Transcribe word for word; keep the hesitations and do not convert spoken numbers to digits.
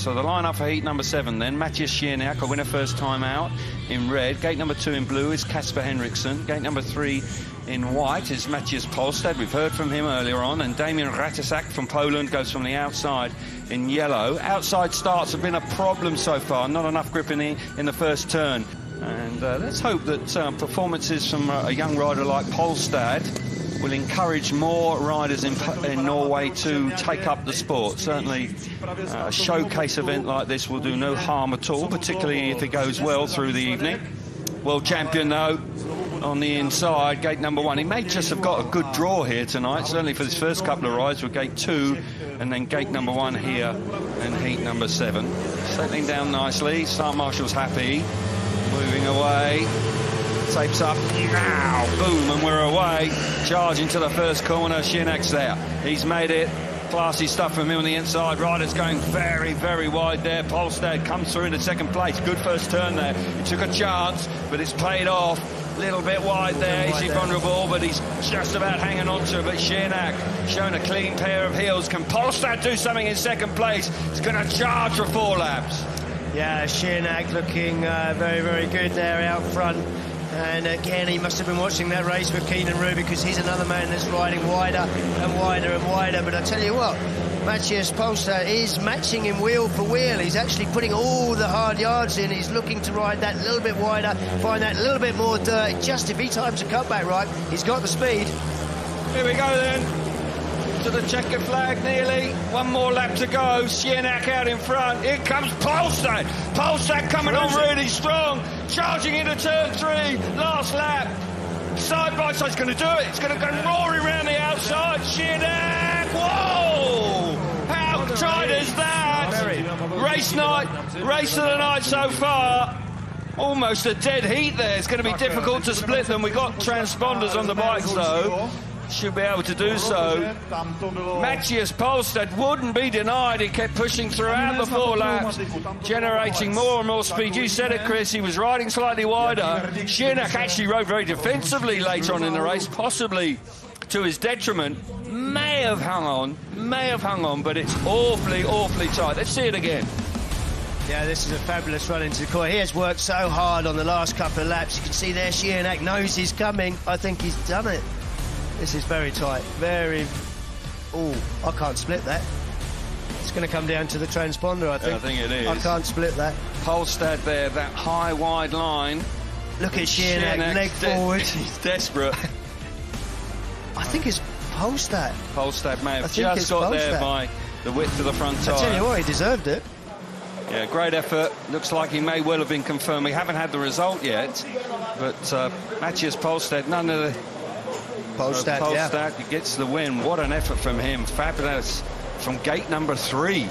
So the line-up for heat number seven then, Matthias Schierniak, a winner first time out in red. Gate number two in blue is Kasper Henriksen. Gate number three in white is Mathias Pollestad. We've heard from him earlier on. And Damian Ratajczak from Poland goes from the outside in yellow. Outside starts have been a problem so far. Not enough grip in the, in the first turn. And uh, let's hope that uh, performances from uh, a young rider like Pollestad will encourage more riders in, in Norway to take up the sport. Certainly uh, a showcase event like this will do no harm at all, particularly if it goes well through the evening. World champion, though, on the inside, gate number one. He may just have got a good draw here tonight, certainly for his first couple of rides with gate two and then gate number one here and heat number seven. Settling down nicely. Star Marshal's happy. Moving away. Tapes up, now, boom, and we're away. Charge into the first corner, Schierniak's there. He's made it, classy stuff from him on the inside. Riders going very, very wide there. Pollestad comes through into second place. Good first turn there. He took a chance, but it's paid off. Little bit wide there, he's vulnerable, but he's just about hanging on to it. But Schierniak showing a clean pair of heels. Can Pollestad do something in second place? He's going to charge for four laps. Yeah, Schierniak looking uh, very, very good there out front. And again, he must have been watching that race with Keenan Ruby, because he's another man that's riding wider and wider and wider. But I tell you what, Matthias Pollestad is matching him wheel for wheel. He's actually putting all the hard yards in. He's looking to ride that little bit wider, find that little bit more dirt. Just if he times a cutback right, he's got the speed. Here we go then. To the checkered flag, nearly. One more lap to go. Schierniak out in front. Here comes Pollestad. Pollestad coming on really strong. Charging into turn three. Last lap. Side by side's going to do it. It's going to go roaring round the outside. Schierniak. Whoa! How tight is that? Race night. Race of the night so far. Almost a dead heat there. It's going to be difficult to split them. We've got transponders on the bikes though. Should be able to do so. Matthias Pollestad wouldn't be denied. He kept pushing throughout the four laps, generating more and more speed. You said it, Chris, he was riding slightly wider. Schierniak actually rode very defensively late on in the race, possibly to his detriment. May have hung on, may have hung on, but it's awfully, awfully tight. Let's see it again. Yeah, this is a fabulous run into the corner. He has worked so hard on the last couple of laps. You can see there Schierniak knows he's coming. I think he's done it. This is very tight, very... Oh, I can't split that. It's going to come down to the transponder, I think. I think it is. I can't split that. Pollestad there, that high, wide line. Look at Schierniak, leg forward. He's desperate. I think it's Pollestad. Pollestad may have just got there by the width of the front tyre. I tell you what, he deserved it. Yeah, great effort. Looks like he may well have been confirmed. We haven't had the result yet, but uh, Matthias Pollestad, none of the... Pollestad, so Pollestad yeah. gets the win. What an effort from him. Fabulous from gate number three.